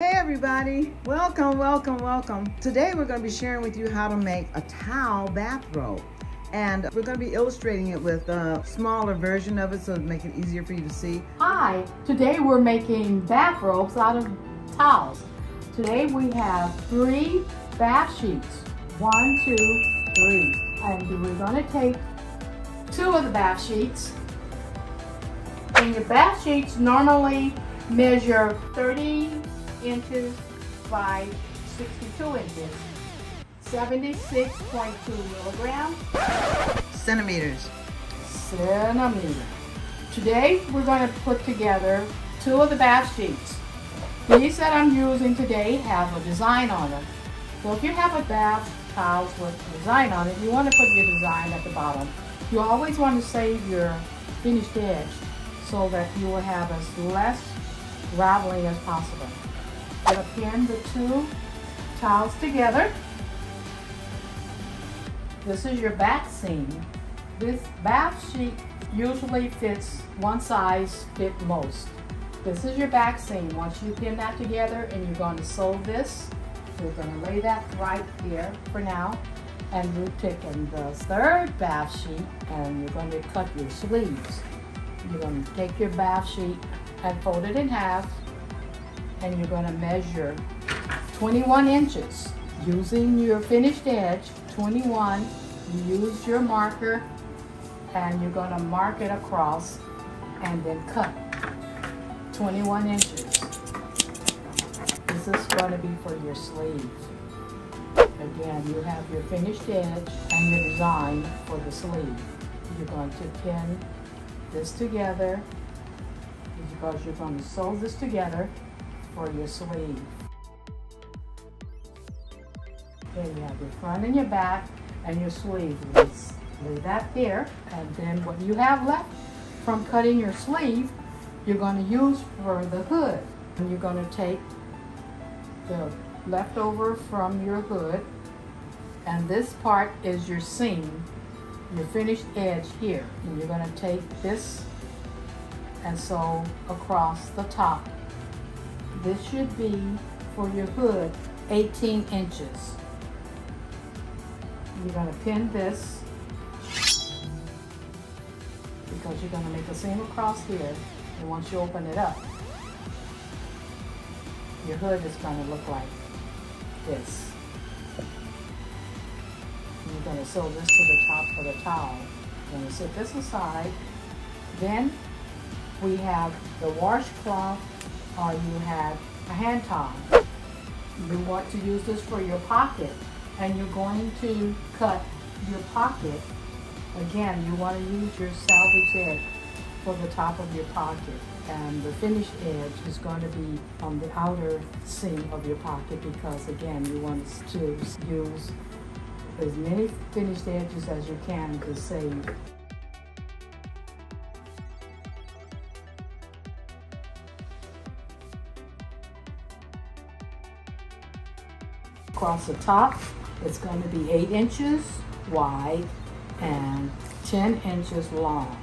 Hey everybody, welcome. Today we're going to be sharing with you how to make a towel bathrobe, and we're going to be illustrating it with a smaller version of it so to make it easier for you to see. Hi, today we're making bathrobes out of towels. Today we have 3 bath sheets, 1, 2, 3, and we're going to take 2 of the bath sheets. And your bath sheets normally measure 30 inches by 62 inches, 76.2 milligrams. Centimeters. Today we're going to put together 2 of the bath sheets. These that I'm using today have a design on them. So if you have a bath towels with a design on it, you want to put your design at the bottom. You always want to save your finished edge so that you will have as less raveling as possible. I'm going to pin the 2 towels together. This is your back seam. This bath sheet usually fits one size fit most. This is your back seam. Once you pin that together, and you're going to sew this, we're going to lay that right here for now. And we're taking the 3rd bath sheet, and you're going to cut your sleeves. You're going to take your bath sheet and fold it in half, and you're going to measure 21 inches. Using your finished edge, 21, you use your marker and you're going to mark it across and then cut 21 inches. This is going to be for your sleeve. Again, you have your finished edge and your design for the sleeve. You're going to pin this together because you're going to sew this together for your sleeve. Then you have your front and your back and your sleeve. Let's leave that there, and then what you have left from cutting your sleeve, you're going to use for the hood. And you're going to take the leftover from your hood, and this part is your seam, your finished edge here. And you're going to take this and sew across the top. This should be, for your hood, 18 inches. You're going to pin this because you're going to make a seam across here, and once you open it up, your hood is going to look like this. And you're going to sew this to the top for the towel. You're going to set this aside. Then we have the washcloth, or you have a hand towel. You want to use this for your pocket, and you're going to cut your pocket. Again, you want to use your salvage edge for the top of your pocket, and the finished edge is going to be on the outer seam of your pocket because, again, you want to use as many finished edges as you can to save. Across the top, it's going to be 8 inches wide and 10 inches long.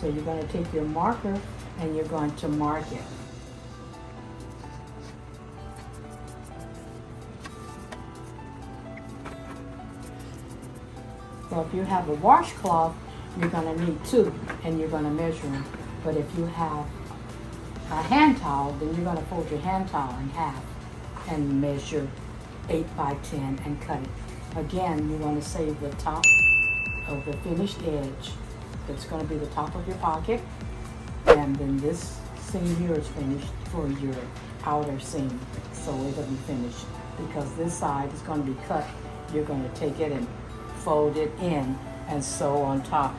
So you're going to take your marker and you're going to mark it. So if you have a washcloth, you're going to need 2 and you're going to measure them. But if you have a hand towel, then you're going to fold your hand towel in half and measure 8 by 10 and cut it. Again, you want to save the top of the finished edge. It's going to be the top of your pocket, and then this seam here is finished for your outer seam, so it'll be finished because this side is going to be cut. You're going to take it and fold it in and sew on top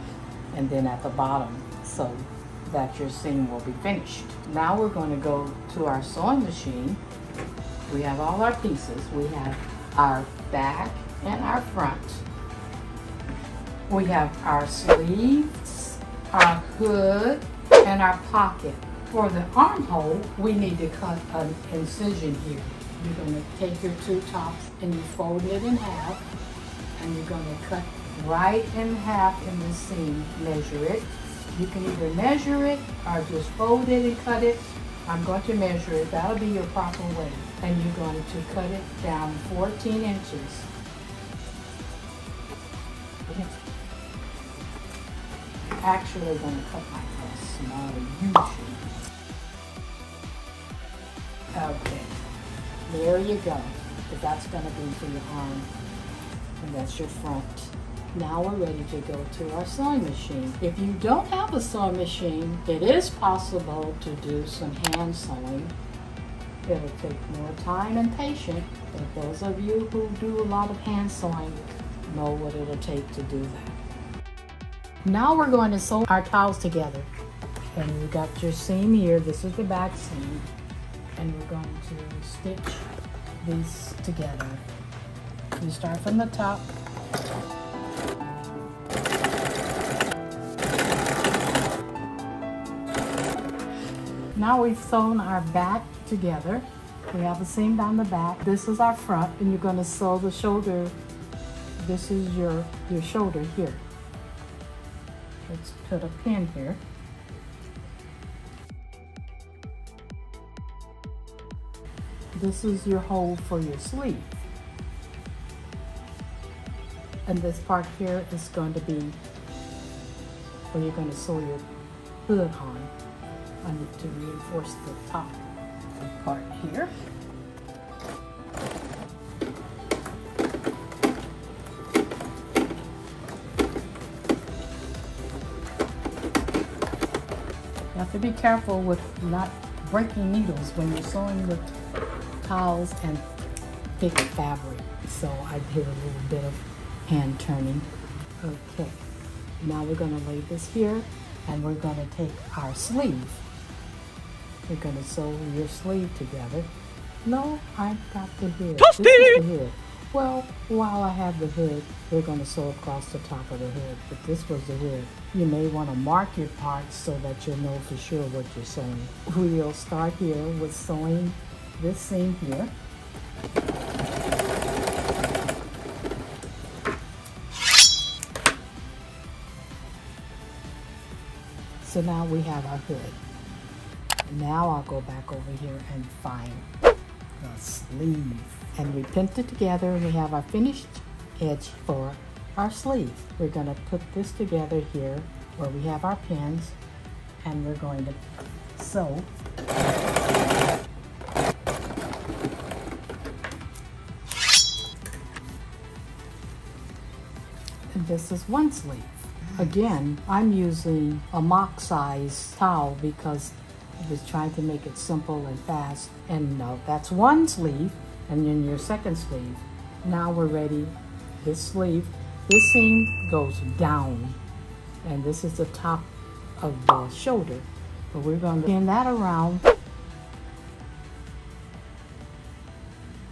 and then at the bottom so that your seam will be finished. Now we're going to go to our sewing machine. We have all our pieces. We have our back and our front. We have our sleeves, our hood, and our pocket. For the armhole, we need to cut an incision here. You're going to take your 2 tops and you fold it in half, and you're going to cut right in half in the seam. Measure it. You can either measure it or just fold it and cut it. I'm going to measure it. That'll be your proper weight. And you're going to cut it down 14 inches. I'm actually going to cut my dress smaller usually. Okay. There you go. But that's going to be for your arm. And that's your front. Now we're ready to go to our sewing machine. If you don't have a sewing machine, it is possible to do some hand sewing. It'll take more time and patience, but those of you who do a lot of hand sewing know what it'll take to do that. Now we're going to sew our towels together. And you got your seam here, this is the back seam. And we're going to stitch these together. You start from the top. Now we've sewn our back together. We have a seam down the back. This is our front, and you're going to sew the shoulder. This is your shoulder here. Let's put a pin here. This is your hole for your sleeve. And this part here is going to be where you're going to sew your hood on. I need to reinforce the top part here. You have to be careful with not breaking needles when you're sewing with towels and thick fabric. So I did a little bit of hand turning. Okay, now we're going to lay this here, and we're going to take our sleeve. You're going to sew your sleeve together. No, I've got the hood. Toasty! This is the hood. Well, while I have the hood, we're going to sew across the top of the hood. But this was the hood. You may want to mark your parts so that you'll know for sure what you're sewing. We'll start here with sewing this seam here. So now we have our hood. Now I'll go back over here and find the sleeve. And we pinned it together, and we have our finished edge for our sleeve. We're gonna put this together here where we have our pins, and we're going to sew. And this is one sleeve. Again, I'm using a mock size towel because I was trying to make it simple and fast. And that's one sleeve, and then your second sleeve. Now we're ready. This sleeve, this seam goes down, and this is the top of the shoulder. But we're going to pin that around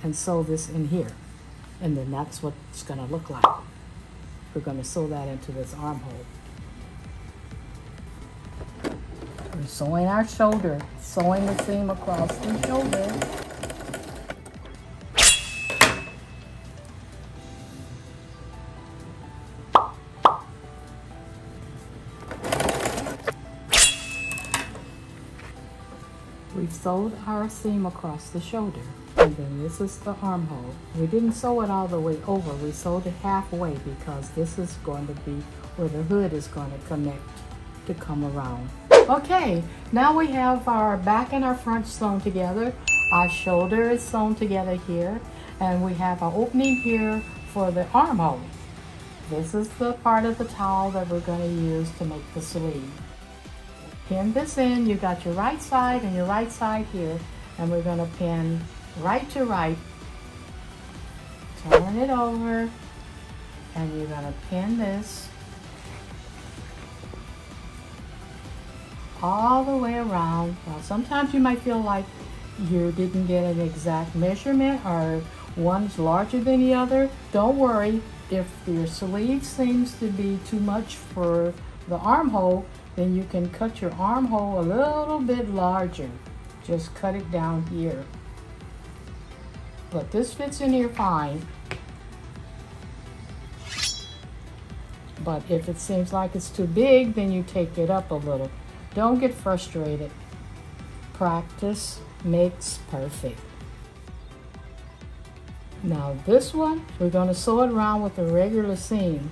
and sew this in here. And then that's what it's going to look like. We're going to sew that into this armhole. We're sewing our shoulder, sewing the seam across the shoulder. We've sewed our seam across the shoulder. And then this is the armhole. We didn't sew it all the way over. We sewed it halfway because this is going to be where the hood is going to connect to come around. Okay, now we have our back and our front sewn together. Our shoulder is sewn together here. And we have our opening here for the armhole. This is the part of the towel that we're going to use to make the sleeve. Pin this in. You got your right side and your right side here. And we're going to pin right to right. Turn it over. And you're going to pin this all the way around. Now, sometimes you might feel like you didn't get an exact measurement or one's larger than the other. Don't worry. If your sleeve seems to be too much for the armhole, then you can cut your armhole a little bit larger. Just cut it down here. But this fits in here fine. But if it seems like it's too big, then you take it up a little. Don't get frustrated. Practice makes perfect. Now this one, we're going to sew it around with a regular seam,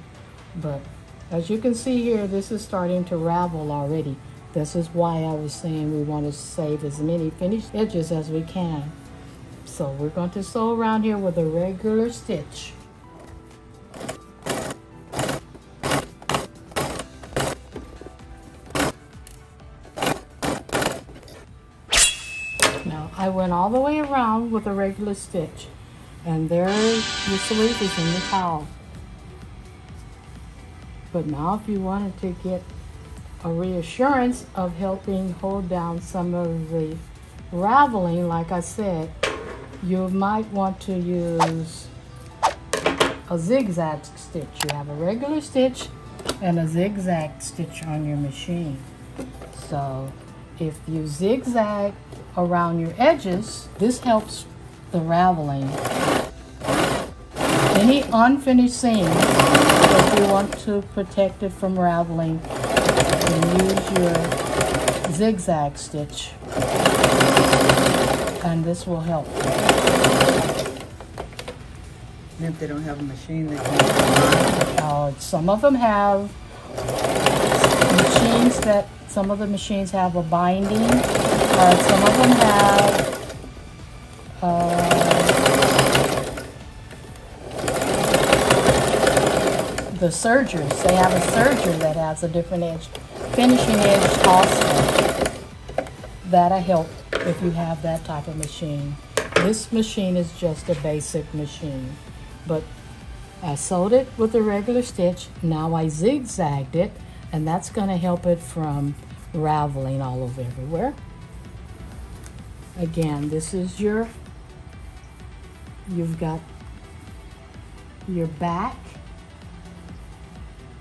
but as you can see here, this is starting to ravel already. This is why I was saying we want to save as many finished edges as we can. So we're going to sew around here with a regular stitch. I went all the way around with a regular stitch, and there your sleeve is in the towel. But now if you wanted to get a reassurance of helping hold down some of the raveling, like I said, you might want to use a zigzag stitch. You have a regular stitch and a zigzag stitch on your machine. So if you zigzag around your edges, this helps the raveling. Any unfinished seams, if you want to protect it from raveling, then use your zigzag stitch, and this will help. And if they don't have a machine, they can. Some of them have machines that. Some of the machines have a binding. Some of them have the sergers. They have a serger that has a different edge, finishing edge also. That'll help if you have that type of machine. This machine is just a basic machine, but I sewed it with a regular stitch. Now I zigzagged it, and that's going to help it from raveling all over everywhere. Again, this is your, you've got your back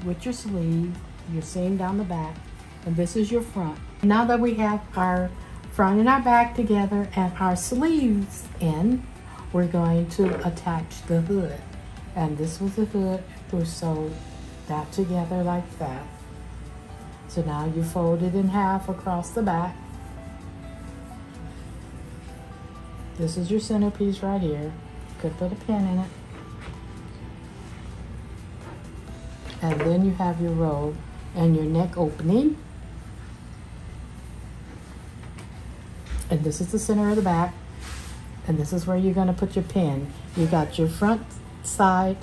with your sleeve, your seam down the back, and this is your front. Now that we have our front and our back together and our sleeves in, we're going to attach the hood. And this was the hood, we sewed that together like that. So now you fold it in half across the back. This is your centerpiece right here. You could put a pin in it. And then you have your robe and your neck opening. And this is the center of the back. And this is where you're going to put your pin. You got your front side,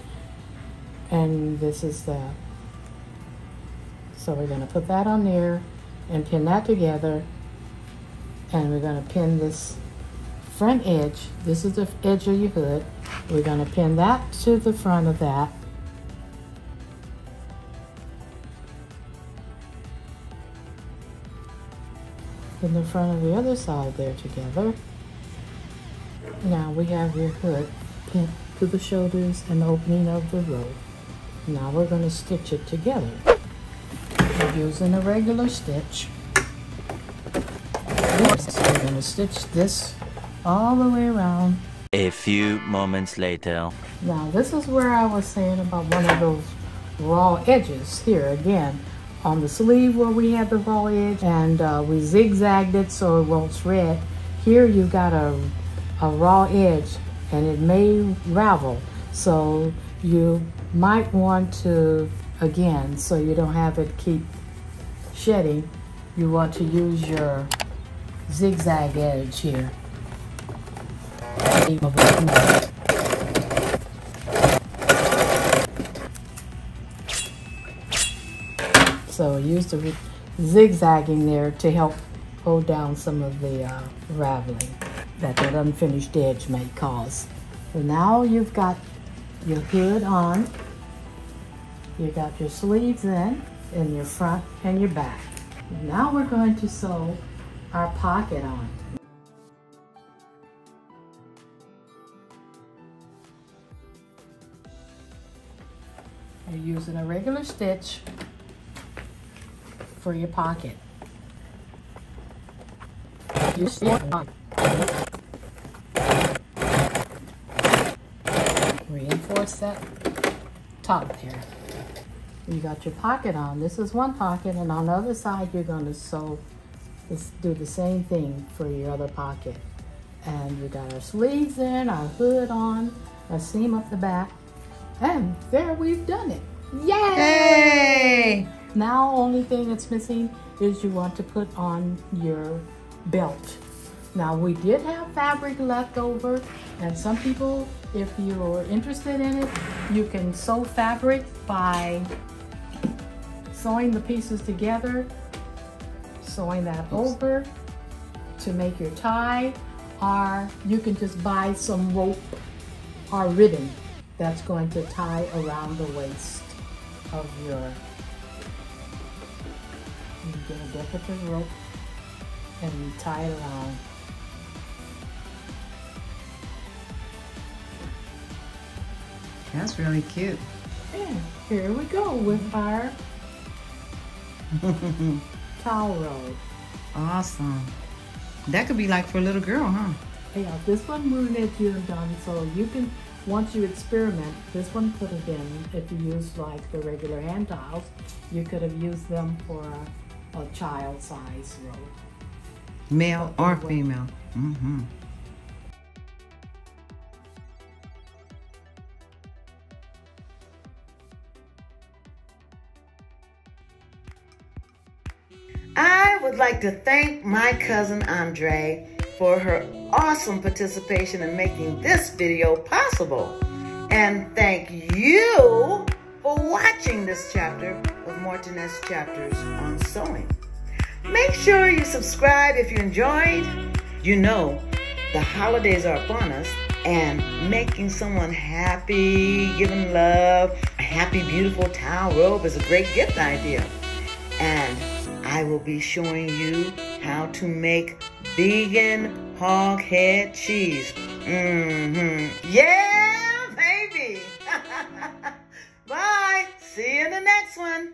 and this is the. So we're going to put that on there and pin that together, and we're going to pin this front edge. This is the edge of your hood. We're going to pin that to the front of that. Pin the front of the other side there together. Now we have your hood pinned to the shoulders and the opening of the robe. Now we're going to stitch it together. Using a regular stitch, we're going to stitch this all the way around. A few moments later. Now this is where I was saying about one of those raw edges here again on the sleeve where we had the raw edge, and we zigzagged it so it won't shred. Here you've got a raw edge and it may ravel, so you might want to, again, so you don't have it keep shedding, you want to use your zigzag edge here. So use the zigzagging there to help hold down some of the raveling that unfinished edge may cause. So now you've got your hood on, you got your sleeves in, and your front and your back. Now we're going to sew our pocket on. You're using a regular stitch for your pocket. You reinforce that top there. You got your pocket on. This is one pocket, and on the other side you're going to sew Let's do the same thing for your other pocket. And we got our sleeves in, our hood on, our seam up the back, and there we've done it. Yay! Hey! Now only thing that's missing is you want to put on your belt. Now we did have fabric left over, and some people, if you're interested in it, you can sew fabric by sewing the pieces together, sewing that over to make your tie, or you can just buy some rope or ribbon that's going to tie around the waist of your, you get a decorative rope and tie it around. That's really cute. And here we go with our towel roll. Awesome. That could be like for a little girl, huh? Yeah, this one Mortonette you have done, so you can, once you experiment, this one could have been, if you use like the regular hand towels, you could have used them for a child size roll. Male or female. Mm-hmm. I would like to thank my cousin Andre for her awesome participation in making this video possible. And thank you for watching this chapter of Mortonette's Chapters on Sewing. Make sure you subscribe if you enjoyed. You know, the holidays are upon us, and making someone happy, giving love, a happy, beautiful towel robe is a great gift idea. And I will be showing you how to make vegan hog head cheese. Yeah, baby. Bye. See you in the next one.